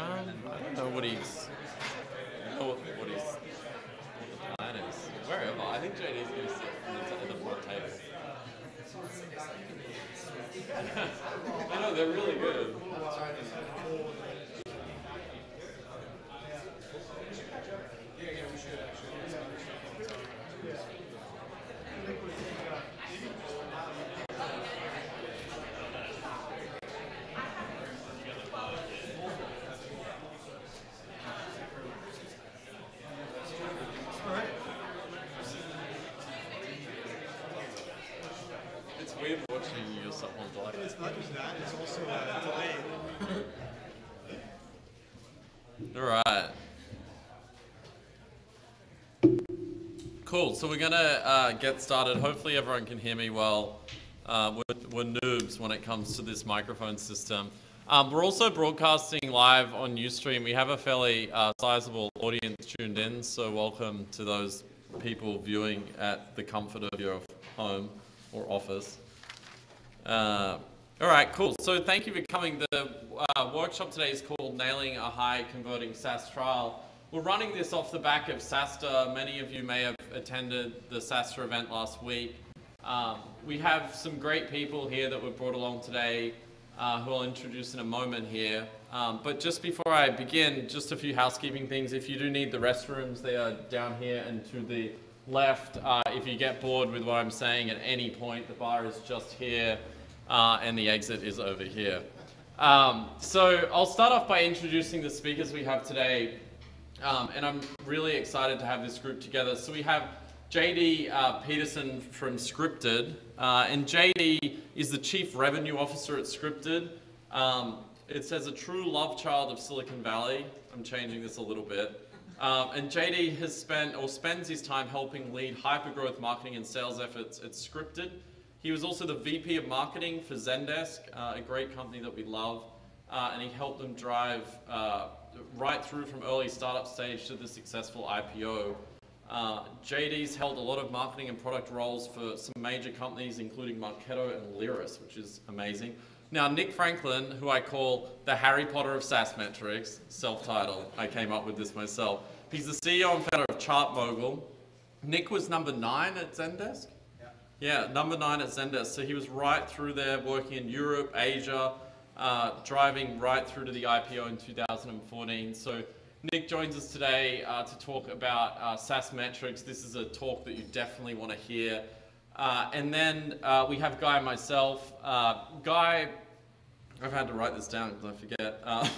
I don't know what he's. I think J.D. is going to sit in the front table. I know, they're really good. It's not just that, it's also delayed. Alright. Cool, so we're going to get started. Hopefully everyone can hear me well. We're noobs when it comes to this microphone system. We're also broadcasting live on Ustream. We have a fairly sizable audience tuned in, so welcome to those people viewing at the comfort of your home or office. All right, cool. So thank you for coming. The workshop today is called Nailing a High Converting SaaS Trial. We're running this off the back of SaaStr. Many of you may have attended the SaaStr event last week. We have some great people here that we've brought along today who I'll introduce in a moment here. But just before I begin, just a few housekeeping things. If you do need the restrooms, they are down here and to the left. If you get bored with what I'm saying at any point, the bar is just here. And the exit is over here. So I'll start off by introducing the speakers we have today. And I'm really excited to have this group together. So we have J.D. Peterson from Scripted. And J.D. is the Chief Revenue Officer at Scripted. It says a true love child of Silicon Valley. I'm changing this a little bit. And J.D. has spends his time helping lead hyper-growth marketing and sales efforts at Scripted. He was also the VP of marketing for Zendesk, a great company that we love, and he helped them drive right through from early startup stage to the successful IPO. JD's held a lot of marketing and product roles for some major companies, including Marketo and Lyris, which is amazing. Now, Nick Franklin, who I call the Harry Potter of SaaS metrics, self-titled, I came up with this myself. He's the CEO and founder of ChartMogul. Nick was number 9 at Zendesk. Yeah, number 9 at Zendesk. So he was right through there, working in Europe, Asia, driving right through to the IPO in 2014. So Nick joins us today to talk about SaaS metrics. This is a talk that you definitely want to hear. And then we have Guy and myself. Guy, I've had to write this down because I forget,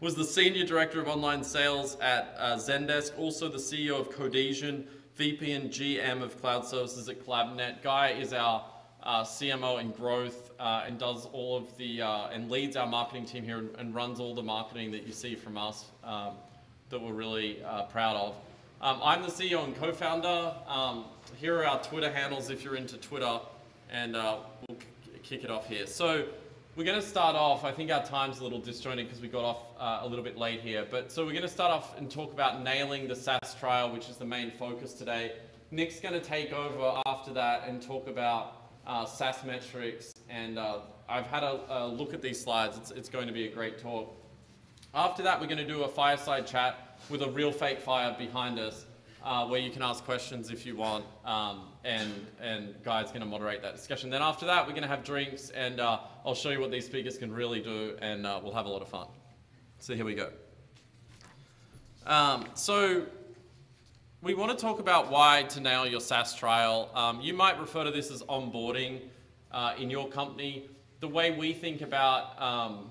was the Senior Director of Online Sales at Zendesk, also the CEO of Codesion, VP and GM of Cloud Services at CollabNet. Guy is our CMO in growth and does all of the, and leads our marketing team here and runs all the marketing that you see from us that we're really proud of. I'm the CEO and co-founder. Here are our Twitter handles if you're into Twitter, and we'll kick it off here. So we're gonna start off, I think our time's a little disjointed because we got off a little bit late here, but so we're gonna start off and talk about nailing the SaaS trial, which is the main focus today. Nick's gonna take over after that and talk about SaaS metrics, and I've had a look at these slides. It's going to be a great talk. After that, we're gonna do a fireside chat with a real fake fire behind us where you can ask questions if you want, and Guy's going to moderate that discussion. Then after that, we're going to have drinks, and I'll show you what these speakers can really do, and we'll have a lot of fun. So here we go. So we want to talk about why to nail your SaaS trial. You might refer to this as onboarding in your company. The way we think about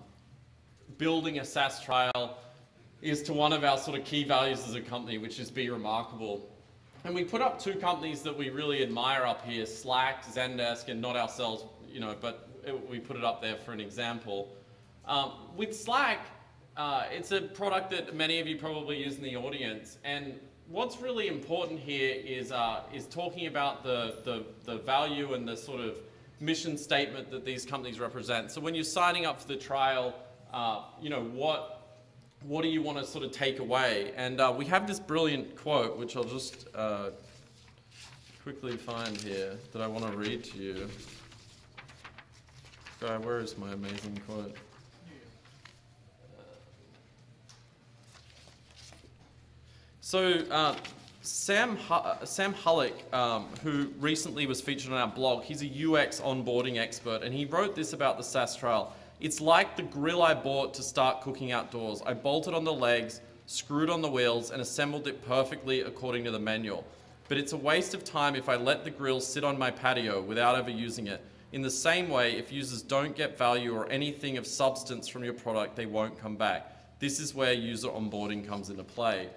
building a SaaS trial is to one of our sort of key values as a company, which is be remarkable. And we put up 2 companies that we really admire up here, Slack, Zendesk, and not ourselves, you know, but we put it up there for an example. With Slack, it's a product that many of you probably use in the audience. And what's really important here is talking about the value and the sort of mission statement that these companies represent. So when you're signing up for the trial, you know, what do you want to sort of take away? And we have this brilliant quote, which I'll just quickly find here, that I want to read to you. Guy, where is my amazing quote? So Sam Hulick, who recently was featured on our blog, he's a UX onboarding expert, and he wrote this about the SaaS trial. It's like the grill I bought to start cooking outdoors. I bolted on the legs, screwed on the wheels, and assembled it perfectly according to the manual. But it's a waste of time if I let the grill sit on my patio without ever using it. In the same way, if users don't get value or anything of substance from your product, they won't come back. This is where user onboarding comes into play.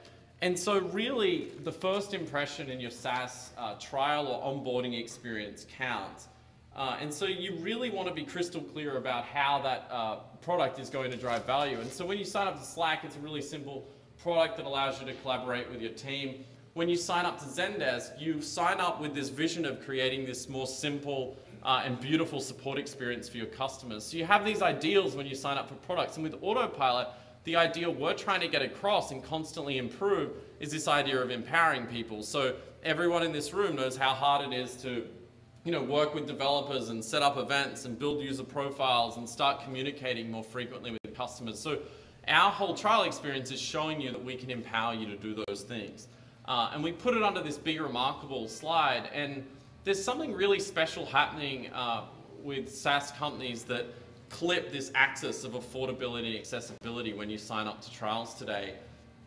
And so really, the first impression in your SaaS trial or onboarding experience counts. And so you really want to be crystal clear about how that product is going to drive value. And so when you sign up to Slack, it's a really simple product that allows you to collaborate with your team. When you sign up to Zendesk, you sign up with this vision of creating this more simple and beautiful support experience for your customers. So you have these ideals when you sign up for products. And with Autopilot, the idea we're trying to get across and constantly improve is this idea of empowering people. So everyone in this room knows how hard it is to work with developers and set up events and build user profiles and start communicating more frequently with customers. So our whole trial experience is showing you that we can empower you to do those things. And we put it under this big remarkable slide, and there's something really special happening with SaaS companies that clip this axis of affordability and accessibility when you sign up to trials today.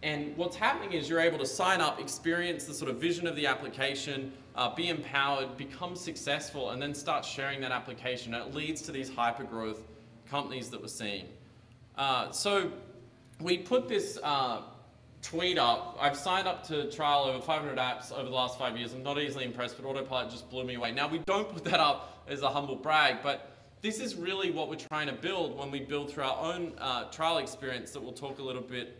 And what's happening is you're able to sign up, experience the sort of vision of the application, be empowered, become successful, and then start sharing that application. And it leads to these hyper-growth companies that we're seeing. So we put this tweet up. I've signed up to trial over 500 apps over the last 5 years. I'm not easily impressed, but Autopilot just blew me away. Now, we don't put that up as a humble brag, but this is really what we're trying to build when we build through our own trial experience that we'll talk a little bit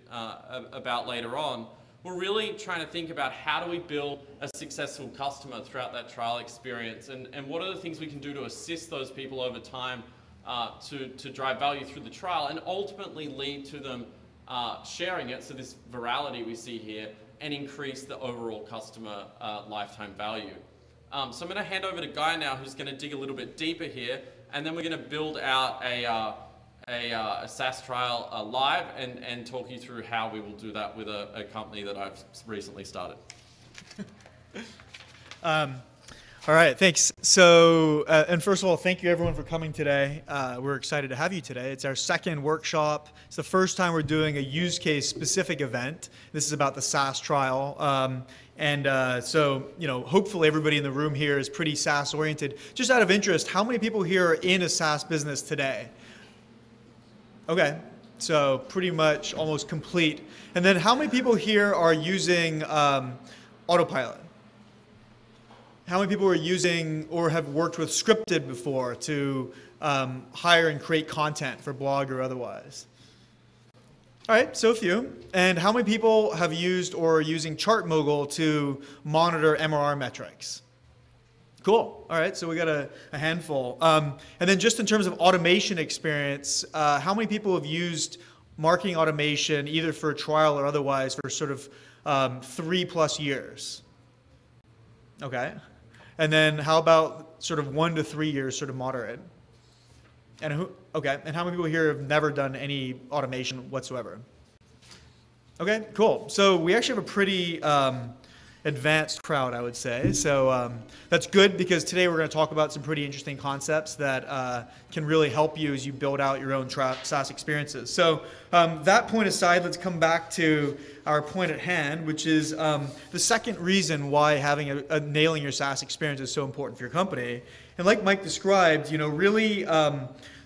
about later on. We're really trying to think about how do we build a successful customer throughout that trial experience, and what are the things we can do to assist those people over time to drive value through the trial and ultimately lead to them sharing it, so this virality we see here, and increase the overall customer lifetime value. So I'm going to hand over to Guy now, who's going to dig a little bit deeper here. And then we're going to build out a SaaS trial live and talk you through how we will do that with a company that I've recently started. All right, thanks. So, and first of all, thank you everyone for coming today. We're excited to have you today. It's our second workshop. It's the first time we're doing a use case specific event. This is about the SaaS trial. So, hopefully everybody in the room here is pretty SaaS oriented. Just out of interest, how many people here are in a SaaS business today? Okay, so pretty much almost complete. And then how many people here are using Autopilot? How many people are using or have worked with Scripted before to hire and create content for blog or otherwise? All right, so a few. And how many people have used or are using ChartMogul to monitor MRR metrics? Cool. All right, so we got a handful. And then just in terms of automation experience, how many people have used marketing automation either for trial or otherwise for sort of 3+ years? Okay. And then how about sort of 1 to 3 years, sort of moderate? And who, okay, and how many people here have never done any automation whatsoever? Okay, cool. So we actually have a pretty advanced crowd, I would say. So that's good, because today we're going to talk about some pretty interesting concepts that can really help you as you build out your own SaaS experiences. So that point aside, let's come back to our point at hand, which is the second reason why having nailing your SaaS experience is so important for your company. And like Mike described, really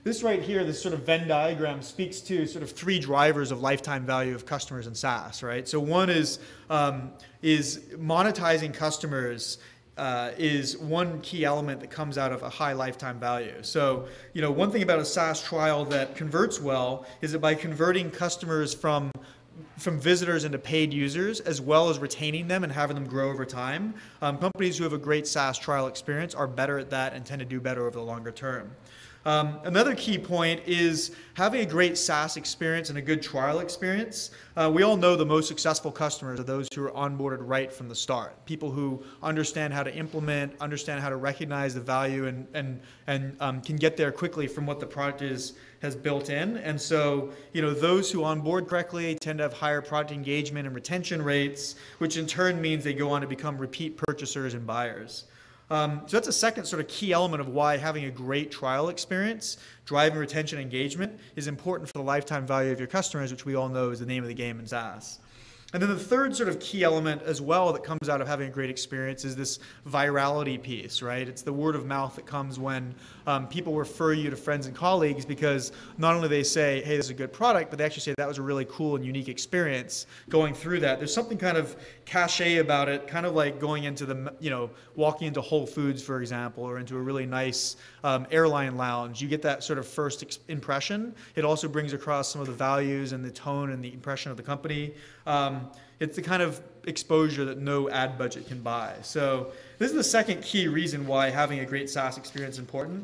this right here, this sort of Venn diagram speaks to sort of 3 drivers of lifetime value of customers in SaaS, right? So one is monetizing customers is one key element that comes out of a high lifetime value. So, one thing about a SaaS trial that converts well is that by converting customers from visitors into paid users, as well as retaining them and having them grow over time. Companies who have a great SaaS trial experience are better at that and tend to do better over the longer term. Another key point is having a great SaaS experience and a good trial experience. We all know the most successful customers are those who are onboarded right from the start. People who understand how to implement, understand how to recognize the value, and can get there quickly from what the product has built in. And so, you know, those who onboard correctly tend to have higher product engagement and retention rates, which in turn means they go on to become repeat purchasers and buyers. So that's a second sort of key element of why having a great trial experience, driving retention engagement, is important for the lifetime value of your customers, which we all know is the name of the game in SaaS. And then the third sort of key element as well that comes out of having a great experience is this virality piece, right? It's the word of mouth that comes when people refer you to friends and colleagues, because not only they say, hey, this is a good product, but they actually say that was a really cool and unique experience going through that. There's something kind of cachet about it, kind of like going into the, you know, walking into Whole Foods, for example, or into a really nice airline lounge. You get that sort of first impression. It also brings across some of the values and the tone and the impression of the company. It's the kind of exposure that no ad budget can buy. So this is the second key reason why having a great SaaS experience is important.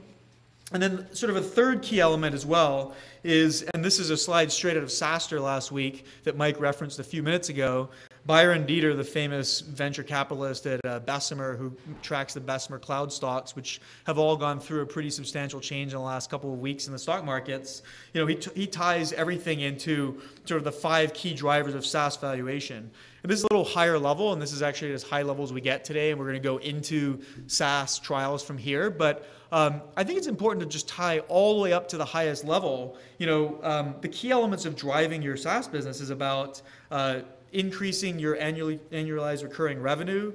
And then sort of a third key element as well is, and this is a slide straight out of SaaStr last week that Mike referenced a few minutes ago, Byron Dieter, the famous venture capitalist at Bessemer, who tracks the Bessemer cloud stocks, which have all gone through a pretty substantial change in the last couple of weeks in the stock markets. You know, he ties everything into sort of the 5 key drivers of SaaS valuation. And this is a little higher level, and this is actually as high level as we get today, and we're going to go into SaaS trials from here. But I think it's important to just tie all the way up to the highest level. You know, the key elements of driving your SaaS business is about increasing your annualized recurring revenue,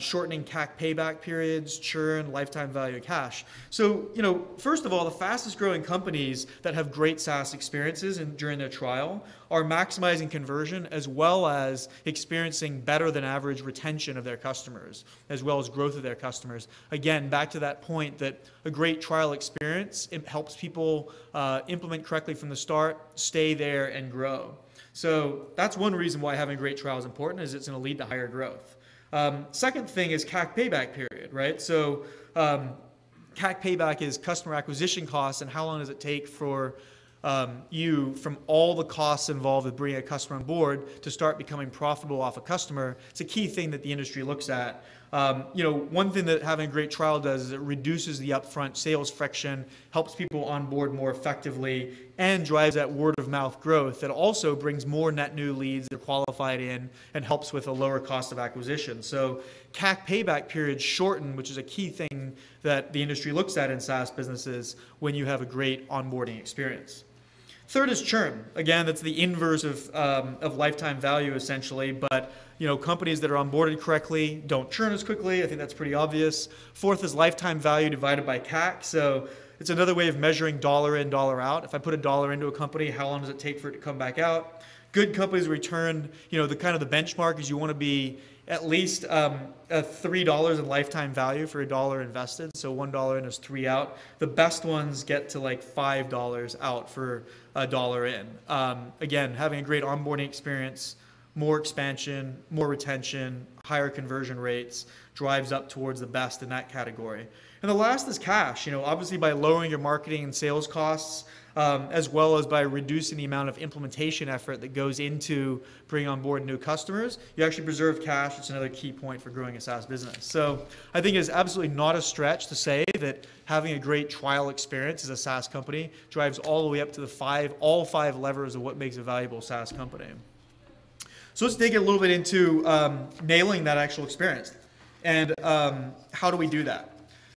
shortening CAC payback periods, churn, lifetime value of cash. So, you know, first of all, the fastest growing companies that have great SaaS experiences and during their trial are maximizing conversion as well as experiencing better than average retention of their customers, as well as growth of their customers. Again, back to that point that a great trial experience, it helps people implement correctly from the start, stay there, and grow. So that's one reason why having great trial is important, is it's going to lead to higher growth. Second thing is CAC payback period, right? So CAC payback is customer acquisition costs, and how long does it take for you from all the costs involved with bringing a customer on board to start becoming profitable off a customer. It's a key thing that the industry looks at. You know, one thing that having a great trial does is it reduces the upfront sales friction, helps people onboard more effectively, and drives that word of mouth growth that also brings more net new leads that are qualified in and helps with a lower cost of acquisition. So CAC payback periods shorten, which is a key thing that the industry looks at in SaaS businesses when you have a great onboarding experience. Third is churn. Again, that's the inverse of lifetime value, essentially. But you know, companies that are onboarded correctly don't churn as quickly. I think that's pretty obvious. Fourth is lifetime value divided by CAC. So it's another way of measuring dollar in, dollar out. If I put a dollar into a company, how long does it take for it to come back out? Good companies return. You know, the kind of the benchmark is you want to be at least $3 in lifetime value for a dollar invested. So $1 in is 3 out. The best ones get to like $5 out for a dollar in. Again, having a great onboarding experience, more expansion, more retention, higher conversion rates, drives up towards the best in that category. And the last is cash. You know, obviously by lowering your marketing and sales costs, as well as by reducing the amount of implementation effort that goes into bringing on board new customers, you actually preserve cash. It's another key point for growing a SaaS business. So I think it's absolutely not a stretch to say that having a great trial experience as a SaaS company drives all the way up to the all five levers of what makes a valuable SaaS company. So let's dig a little bit into nailing that actual experience. And how do we do that?